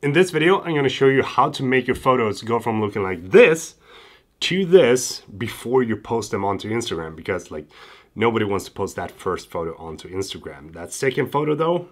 In this video, I'm going to show you how to make your photos go from looking like this to this before you post them onto Instagram, because like nobody wants to post that first photo onto Instagram. That second photo though,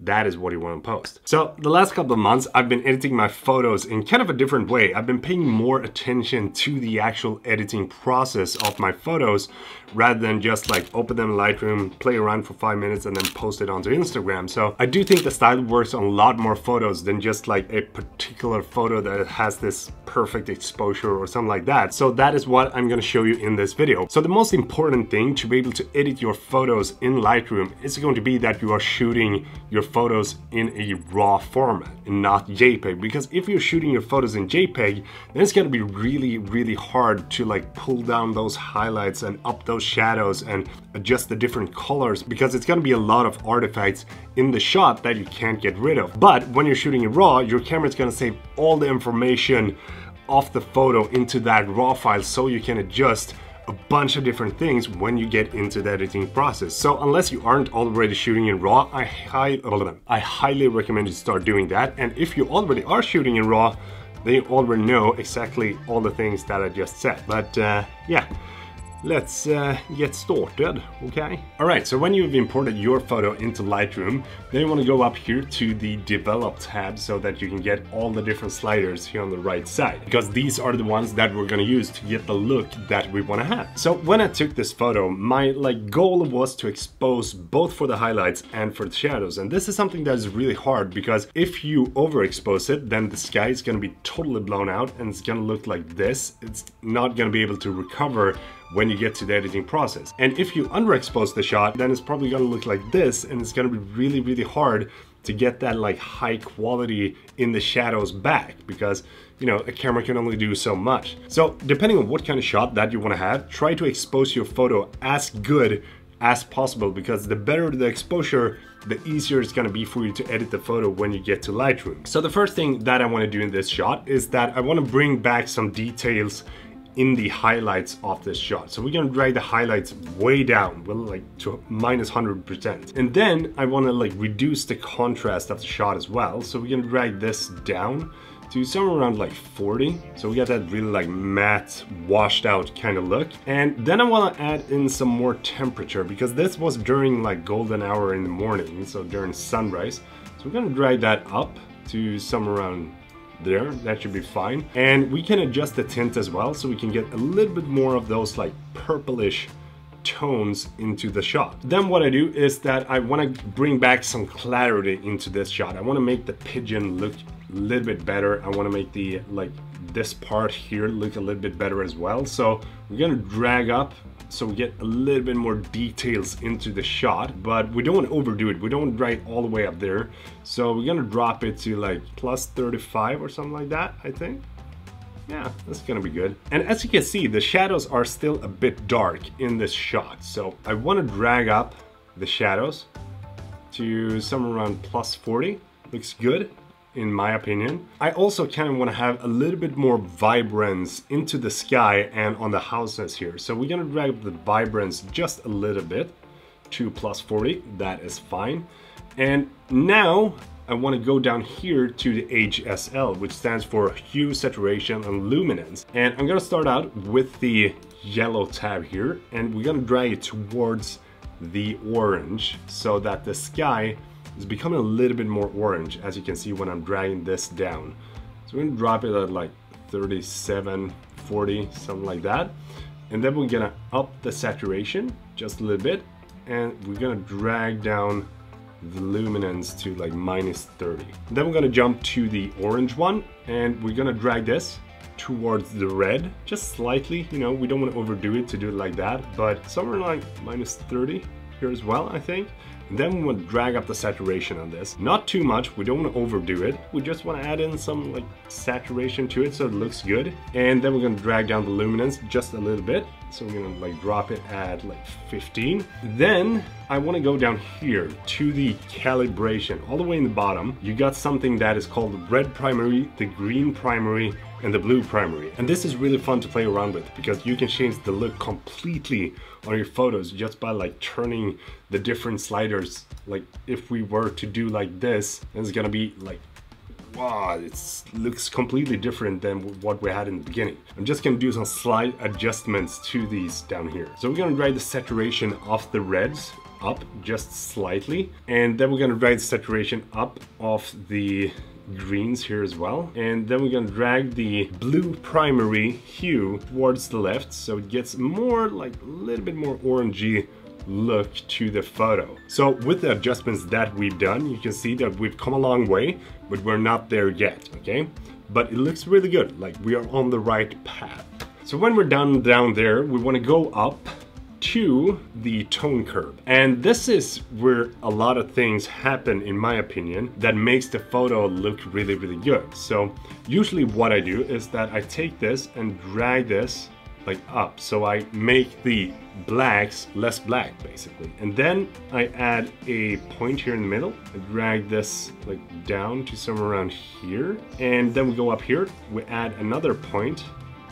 that is what you want to post. So the last couple of months, I've been editing my photos in kind of a different way. I've been paying more attention to the actual editing process of my photos rather than just like open them in Lightroom, play around for 5 minutes and then post it onto Instagram. So I do think the style works on a lot more photos than just like a particular photo that has this perfect exposure or something like that. So that is what I'm going to show you in this video. So the most important thing to be able to edit your photos in Lightroom is going to be that you are shooting your photos in a RAW format and not JPEG, because if you're shooting your photos in JPEG, then it's gonna be really hard to like pull down those highlights and up those shadows and adjust the different colors, because it's gonna be a lot of artifacts in the shot that you can't get rid of. But when you're shooting in RAW, your camera's gonna save all the information off the photo into that RAW file, so you can adjust a bunch of different things when you get into the editing process. So unless you aren't already shooting in RAW, I highly recommend you start doing that. And if you already are shooting in RAW, then you already know exactly all the things that I just said. But yeah, let's get started, okay? All right, so when you've imported your photo into Lightroom, then you want to go up here to the Develop tab so that you can get all the different sliders here on the right side, because these are the ones that we're going to use to get the look that we want to have. So when I took this photo, my like goal was to expose both for the highlights and for the shadows, and this is something that is really hard, because if you overexpose it, then the sky is going to be totally blown out and it's going to look like this. It's not going to be able to recover when you get to the editing process. And if you underexpose the shot, then it's probably gonna look like this, and it's gonna be really hard to get that like high quality in the shadows back, because you know, a camera can only do so much. So depending on what kind of shot that you wanna have, try to expose your photo as good as possible, because the better the exposure, the easier it's gonna be for you to edit the photo when you get to Lightroom. So the first thing that I wanna do in this shot is that I wanna bring back some details in the highlights of this shot. So we're gonna drag the highlights way down, well, like to -100%. And then I wanna like reduce the contrast of the shot as well. So we're gonna drag this down to somewhere around like 40. So we got that really like matte, washed out kind of look. And then I wanna add in some more temperature, because this was during like golden hour in the morning, so during sunrise. So we're gonna drag that up to somewhere around there, that should be fine. And we can adjust the tint as well, so we can get a little bit more of those like purplish tones into the shot. Then what I do is that I want to bring back some clarity into this shot. I want to make the pigeon look a little bit better. I want to make the like this part here look a little bit better as well. So we're gonna drag up so we get a little bit more details into the shot, but we don't want to overdo it. We don't want to drag all the way up there. So we're gonna drop it to like +35 or something like that, I think. Yeah, that's gonna be good. And as you can see, the shadows are still a bit dark in this shot. So I want to drag up the shadows to somewhere around +40. Looks good, in my opinion. I also kind of want to have a little bit more vibrance into the sky and on the houses here. So we're going to drag up the vibrance just a little bit to +40. That is fine. And now I want to go down here to the HSL, which stands for hue, saturation, and luminance. And I'm going to start out with the yellow tab here, and we're going to drag it towards the orange so that the sky it's becoming a little bit more orange, as you can see when I'm dragging this down. So we're gonna drop it at like 37, 40, something like that. And then we're gonna up the saturation just a little bit, and we're gonna drag down the luminance to like -30. Then we're gonna jump to the orange one, and we're gonna drag this towards the red, just slightly. You know, we don't wanna overdo it to do it like that, but somewhere like -30 here as well, I think. Then we want to drag up the saturation on this. Not too much, we don't want to overdo it. We just want to add in some like saturation to it so it looks good. And then we're going to drag down the luminance just a little bit. So we're going to like drop it at like 15. Then I want to go down here to the calibration. All the way in the bottom, you got something that is called the red primary, the green primary, and the blue primary. And this is really fun to play around with, because you can change the look completely on your photos just by like turning the different sliders. Like if we were to do like this, it's gonna be like wow, it looks completely different than what we had in the beginning. I'm just going to do some slight adjustments to these down here. So we're going to drag the saturation of the reds up just slightly, and then we're going to drag the saturation up of the greens here as well, and then we're going to drag the blue primary hue towards the left so it gets more like a little bit more orangey look to the photo. So with the adjustments that we've done, you can see that we've come a long way, but we're not there yet, okay? But it looks really good, like we are on the right path. So when we're done down there, we want to go up to the tone curve, and this is where a lot of things happen, in my opinion, that makes the photo look really, really good. So usually what I do is that I take this and drag this like up, so I make the blacks less black basically, and then I add a point here in the middle. I drag this like down to somewhere around here, and then we go up here, we add another point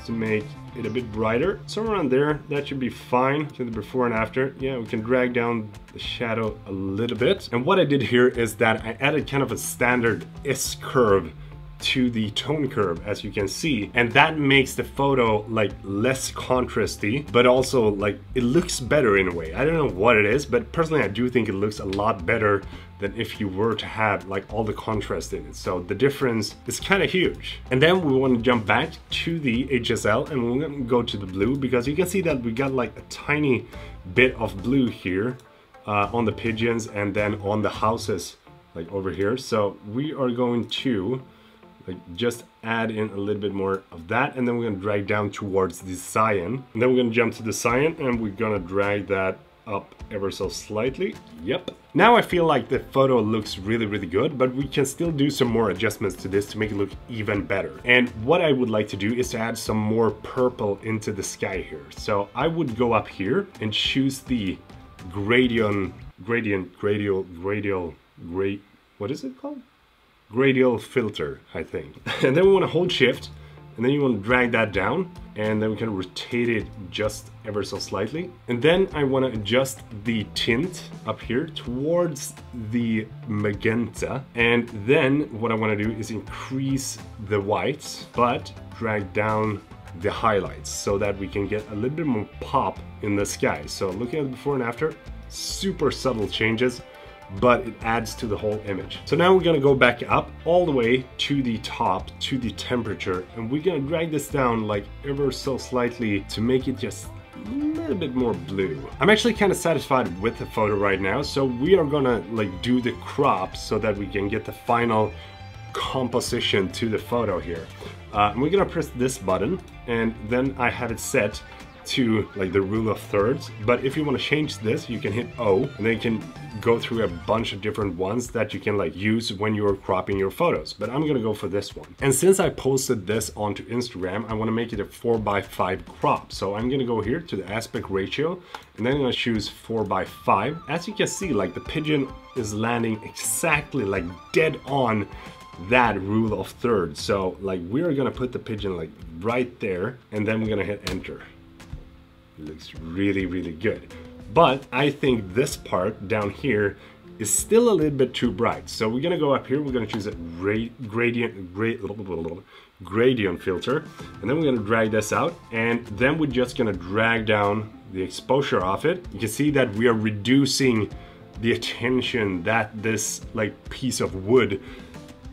to make it a bit brighter, somewhere around there. That should be fine. To the before and after, yeah, we can drag down the shadow a little bit. And what I did here is that I added kind of a standard S curve to the tone curve, as you can see, and that makes the photo like less contrasty, but also like it looks better in a way. I don't know what it is, but personally I do think it looks a lot better than if you were to have like all the contrast in it. So the difference is kind of huge. And then we want to jump back to the HSL, and we're going to go to the blue, because you can see that we got like a tiny bit of blue here on the pigeons and then on the houses like over here. So we are going to like just add in a little bit more of that, and then we're gonna drag down towards the cyan, and then we're gonna jump to the cyan, and we're gonna drag that up ever so slightly. Yep. Now I feel like the photo looks really, really good, but we can still do some more adjustments to this to make it look even better. And what I would like to do is to add some more purple into the sky here. So I would go up here and choose the Gradient filter, I think. And then we want to hold shift, and then you want to drag that down, and then we can rotate it just ever so slightly. And then I want to adjust the tint up here towards the magenta. And then what I want to do is increase the whites, but drag down the highlights so that we can get a little bit more pop in the sky. So looking at the before and after, super subtle changes, but it adds to the whole image. So now we're gonna go back up all the way to the top, to the temperature, and we're gonna drag this down like ever so slightly to make it just a little bit more blue. I'm actually kind of satisfied with the photo right now, so we are gonna like do the crop so that we can get the final composition to the photo here. And we're gonna press this button, and then I have it set to like the rule of thirds, but if you want to change this, you can hit O, and then you can go through a bunch of different ones that you can like use when you're cropping your photos, but I'm gonna go for this one. And since I posted this onto Instagram, I want to make it a 4:5 crop, so I'm gonna go here to the aspect ratio, and then I'm gonna choose 4:5. As you can see, like the pigeon is landing exactly like dead on that rule of thirds, so like we're gonna put the pigeon like right there, and then we're gonna hit enter. It looks really, really good, but I think this part down here is still a little bit too bright. So we're gonna go up here, we're gonna choose a gradient filter, and then we're gonna drag this out, and then we're just gonna drag down the exposure of it. You can see that we are reducing the attention that this like piece of wood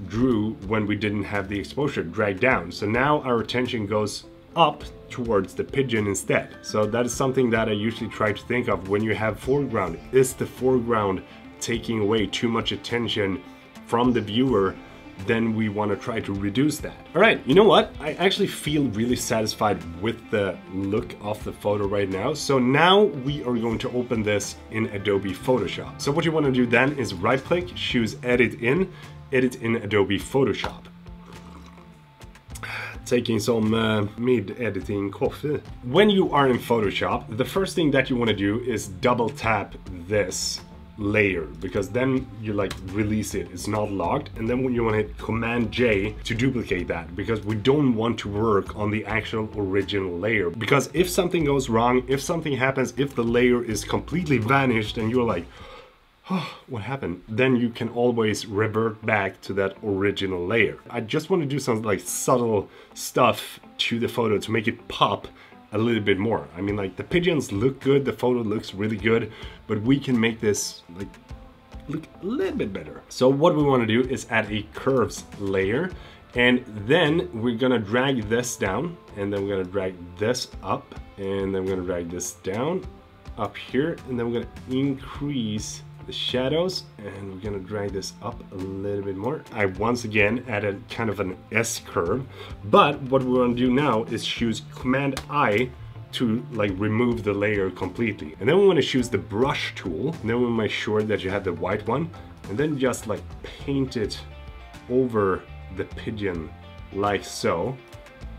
drew when we didn't have the exposure dragged down. So now our attention goes up towards the pigeon instead. So that is something that I usually try to think of when you have foreground. Is the foreground taking away too much attention from the viewer? Then we want to try to reduce that. All right, you know what? I actually feel really satisfied with the look of the photo right now. So now we are going to open this in Adobe Photoshop. So what you want to do then is right click, choose edit in Adobe Photoshop. Taking some mid-editing coffee. When you are in Photoshop, the first thing that you want to do is double tap this layer, because then you like release it, it's not locked, and then when you want to hit Command J to duplicate that, because we don't want to work on the actual original layer, because if something goes wrong, if something happens, if the layer is completely vanished and you're like, what happened? Then you can always revert back to that original layer. I just want to do some like subtle stuff to the photo to make it pop a little bit more. I mean, like, the pigeons look good, the photo looks really good, but we can make this like look a little bit better. So what we want to do is add a curves layer, and then we're gonna drag this down, and then we're gonna drag this up, and then we're gonna drag this down up here, and then we're gonna increase the shadows, and we're gonna drag this up a little bit more. I once again added kind of an S curve, but what we want to do now is choose Command-I to like remove the layer completely. And then we want to choose the brush tool, and then we make sure that you have the white one, and then just like paint it over the pigeon like so.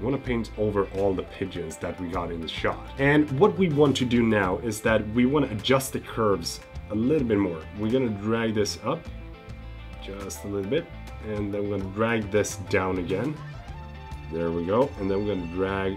We want to paint over all the pigeons that we got in the shot. And what we want to do now is that we want to adjust the curves a little bit more. We're gonna drag this up just a little bit, and then we're gonna drag this down again. There we go. And then we're gonna drag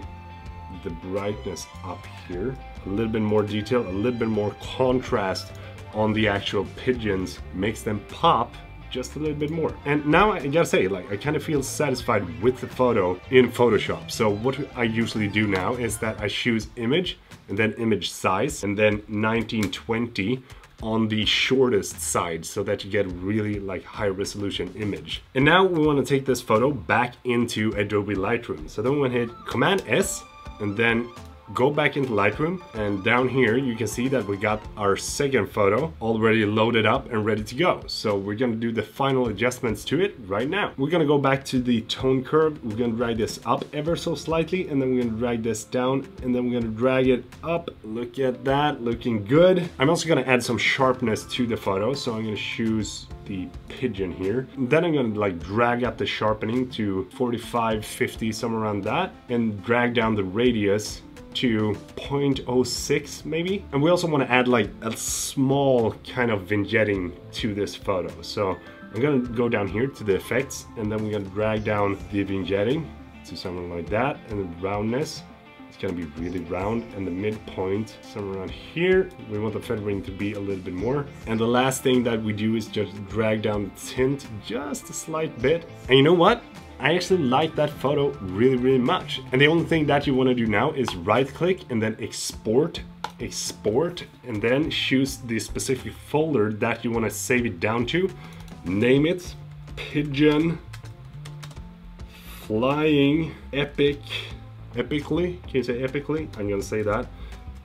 the brightness up here. A little bit more detail, a little bit more contrast on the actual pigeons makes them pop just a little bit more. And now I gotta say, like, I kind of feel satisfied with the photo in Photoshop. So what I usually do now is that I choose image, and then image size, and then 1920 on the shortest side, so that you get really like high resolution image. And now we want to take this photo back into Adobe Lightroom. So then we want to hit Command S, and then go back into Lightroom, and down here you can see that we got our second photo already loaded up and ready to go. So we're gonna do the final adjustments to it right now. We're gonna go back to the tone curve, we're gonna drag this up ever so slightly, and then we're gonna drag this down, and then we're gonna drag it up. Look at that, looking good. I'm also gonna add some sharpness to the photo, so I'm gonna choose the pigeon here. Then I'm gonna like drag up the sharpening to 45, 50, somewhere around that, and drag down the radius to 0.06 maybe. And we also want to add like a small kind of vignetting to this photo. So I'm gonna go down here to the effects, and then we're gonna drag down the vignetting to something like that, and the roundness, it's gonna be really round, and the midpoint somewhere around here. We want the feathering to be a little bit more. And the last thing that we do is just drag down the tint just a slight bit. And you know what? I actually like that photo really, really much. And the only thing that you want to do now is right click and then export, and then choose the specific folder that you want to save it down to. Name it Pigeon Flying Epically. Can you say epically? I'm gonna say that.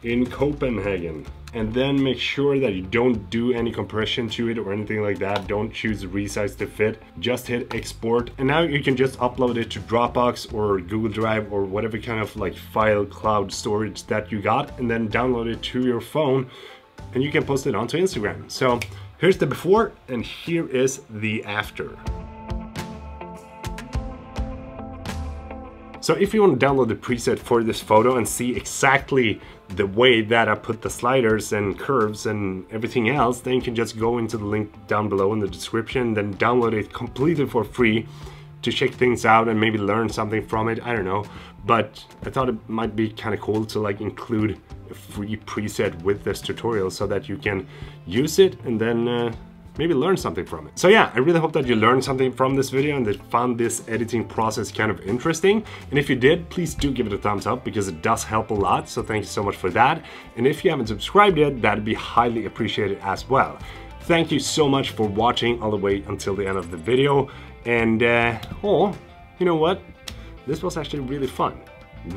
In Copenhagen. And then make sure that you don't do any compression to it or anything like that. Don't choose resize to fit. Just hit export, and now you can just upload it to Dropbox or Google Drive or whatever kind of like file cloud storage that you got, and then download it to your phone, and you can post it onto Instagram. So here's the before, and here is the after. So if you want to download the preset for this photo and see exactly the way that I put the sliders and curves and everything else, then you can just go into the link down below in the description, then download it completely for free to check things out and maybe learn something from it. I don't know, but I thought it might be kind of cool to like include a free preset with this tutorial so that you can use it and then maybe learn something from it. So yeah, I really hope that you learned something from this video and that you found this editing process kind of interesting. And if you did, please do give it a thumbs up because it does help a lot. So thank you so much for that. And if you haven't subscribed yet, that'd be highly appreciated as well. Thank you so much for watching all the way until the end of the video. And oh, you know what? This was actually really fun.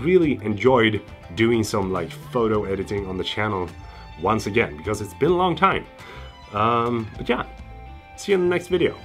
Really enjoyed doing some like photo editing on the channel once again because it's been a long time. But yeah, see you in the next video.